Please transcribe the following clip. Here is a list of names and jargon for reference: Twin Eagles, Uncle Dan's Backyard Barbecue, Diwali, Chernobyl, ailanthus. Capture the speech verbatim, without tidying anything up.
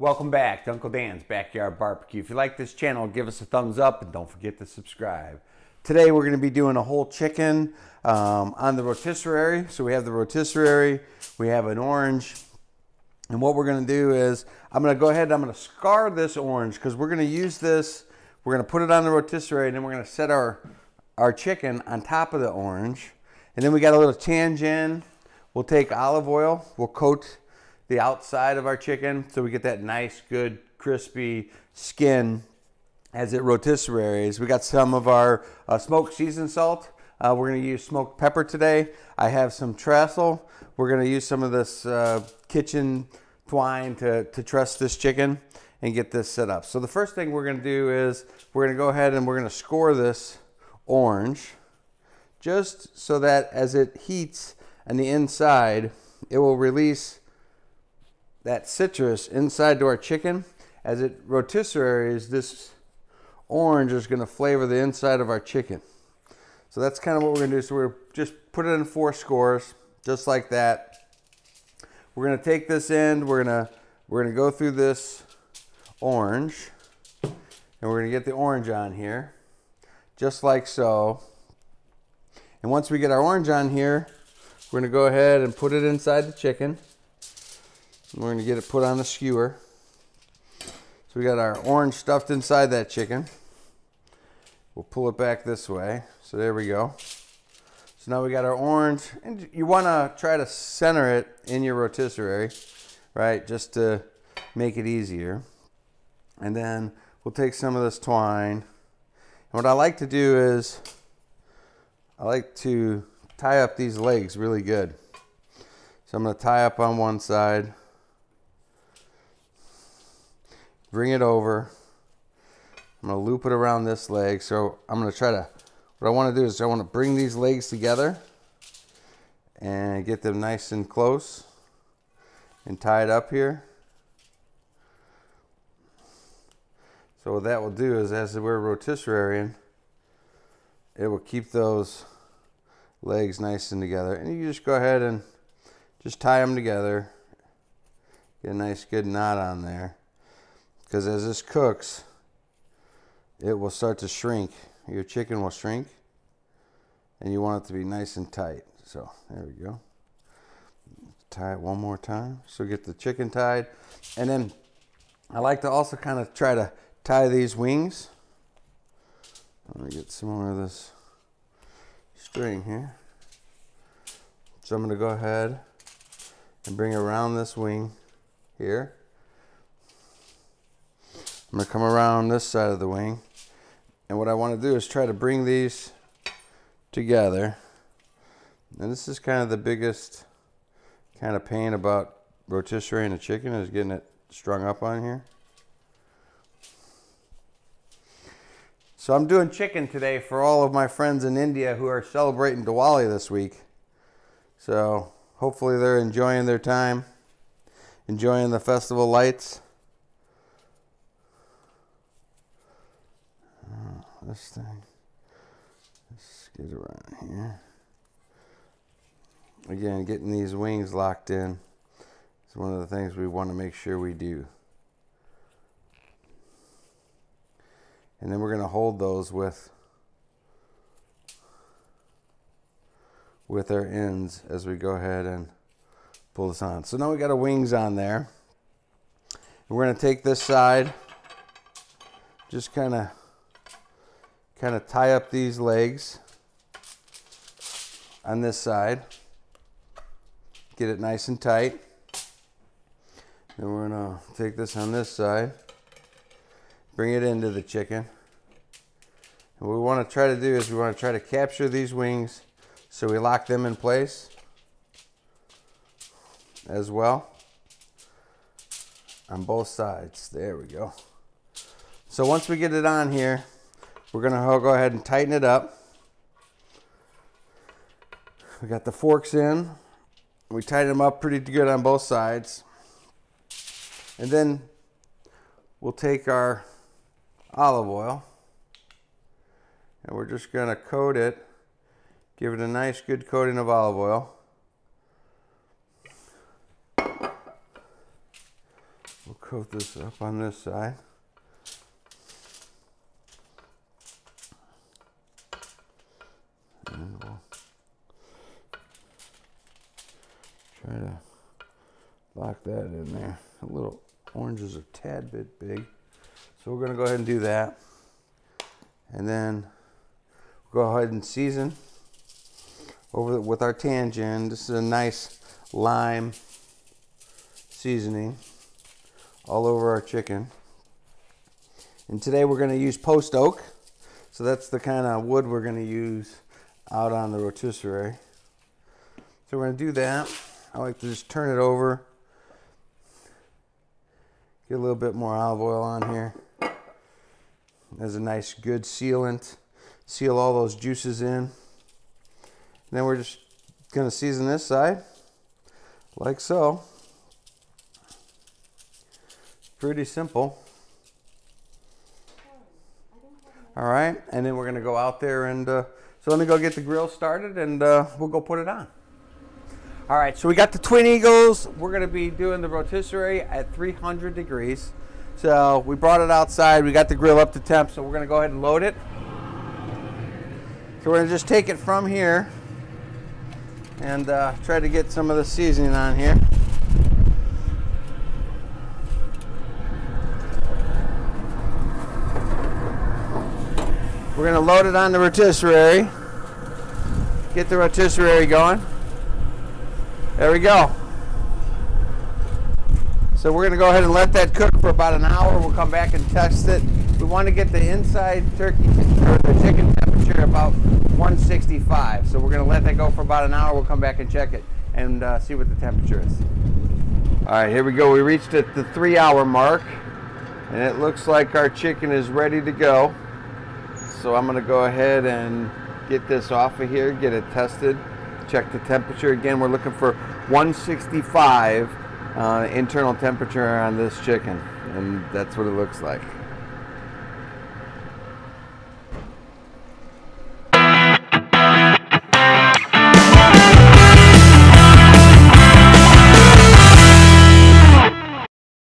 Welcome back to Uncle Dan's Backyard Barbecue. If you like this channel, give us a thumbs up and don't forget to subscribe. Today we're going to be doing a whole chicken um, on the rotisserie. So we have the rotisserie, we have an orange, and what we're going to do is I'm going to go ahead and I'm going to scar this orange because we're going to use this, we're going to put it on the rotisserie, and then we're going to set our, our chicken on top of the orange. And then we got a little tangent. We'll take olive oil, we'll coat the outside of our chicken so we get that nice, good, crispy skin as it rotisseries. We got some of our uh, smoked seasoned salt. Uh, we're gonna use smoked pepper today. I have some trestle. We're gonna use some of this uh, kitchen twine to, to truss this chicken and get this set up. So the first thing we're gonna do is we're gonna go ahead and we're gonna score this orange just so that as it heats on the inside, it will release that citrus inside to our chicken. As it rotisseries, this orange is going to flavor the inside of our chicken. So that's kind of what we're going to do. So we're just put it in four scores, just like that. We're going to take this end. We're going to we're going to go through this orange, and we're going to get the orange on here, just like so. And once we get our orange on here, we're going to go ahead and put it inside the chicken. We're gonna get it put on a skewer. So we got our orange stuffed inside that chicken. We'll pull it back this way. So there we go. So now we got our orange, and you wanna try to center it in your rotisserie, right? Just to make it easier. And then we'll take some of this twine. And what I like to do is, I like to tie up these legs really good. So I'm gonna tie up on one side. Bring it over. I'm gonna loop it around this leg. So I'm gonna try to, what I wanna do is I wanna bring these legs together and get them nice and close and tie it up here. So what that will do is as we're rotisserieing, it will keep those legs nice and together. And you just go ahead and just tie them together. Get a nice good knot on there. Because as this cooks, it will start to shrink. Your chicken will shrink, and you want it to be nice and tight. So there we go. Tie it one more time. So get the chicken tied. And then I like to also kind of try to tie these wings. I'm gonna get some more of this string here. So I'm gonna go ahead and bring around this wing here. I'm gonna come around this side of the wing, and what I wanna do is try to bring these together. And this is kind of the biggest kind of pain about rotisserie and a chicken is getting it strung up on here. So I'm doing chicken today for all of my friends in India who are celebrating Diwali this week. So hopefully they're enjoying their time, enjoying the festival lights. This thing, let's get around here. Again, getting these wings locked in is one of the things we want to make sure we do. And then we're going to hold those with, with our ends as we go ahead and pull this on. So now we got our wings on there. And we're going to take this side, just kind of kind of tie up these legs on this side, get it nice and tight. Then we're gonna take this on this side, bring it into the chicken. And what we wanna try to do is we wanna try to capture these wings so we lock them in place as well on both sides. There we go. So once we get it on here, we're gonna go ahead and tighten it up. We got the forks in. We tighten them up pretty good on both sides. And then we'll take our olive oil and we're just gonna coat it, give it a nice good coating of olive oil. We'll coat this up on this side. And we'll try to lock that in there. The little orange is a tad bit big. So we're gonna go ahead and do that. And then we'll go ahead and season over the, with our tan gin. This is a nice lime seasoning all over our chicken. And today we're gonna use post oak. So that's the kind of wood we're gonna use out on the rotisserie. So we're gonna do that. I like to just turn it over. Get a little bit more olive oil on here. There's a nice good sealant. Seal all those juices in. And then we're just gonna season this side like so. Pretty simple. All right, and then we're gonna go out there and uh, so let me go get the grill started and uh, we'll go put it on. All right, so we got the Twin Eagles. We're gonna be doing the rotisserie at three hundred degrees. So we brought it outside, we got the grill up to temp, so we're gonna go ahead and load it. So we're gonna just take it from here and uh, try to get some of the seasoning on here. We're gonna load it on the rotisserie. Get the rotisserie going. There we go. So we're gonna go ahead and let that cook for about an hour. We'll come back and test it. We wanna get the inside turkey or the chicken temperature about one sixty-five. So we're gonna let that go for about an hour. We'll come back and check it and uh, see what the temperature is. All right, here we go. We reached at the three hour mark and it looks like our chicken is ready to go. So I'm gonna go ahead and get this off of here, get it tested, check the temperature. Again, we're looking for one sixty-five uh, internal temperature on this chicken, and that's what it looks like.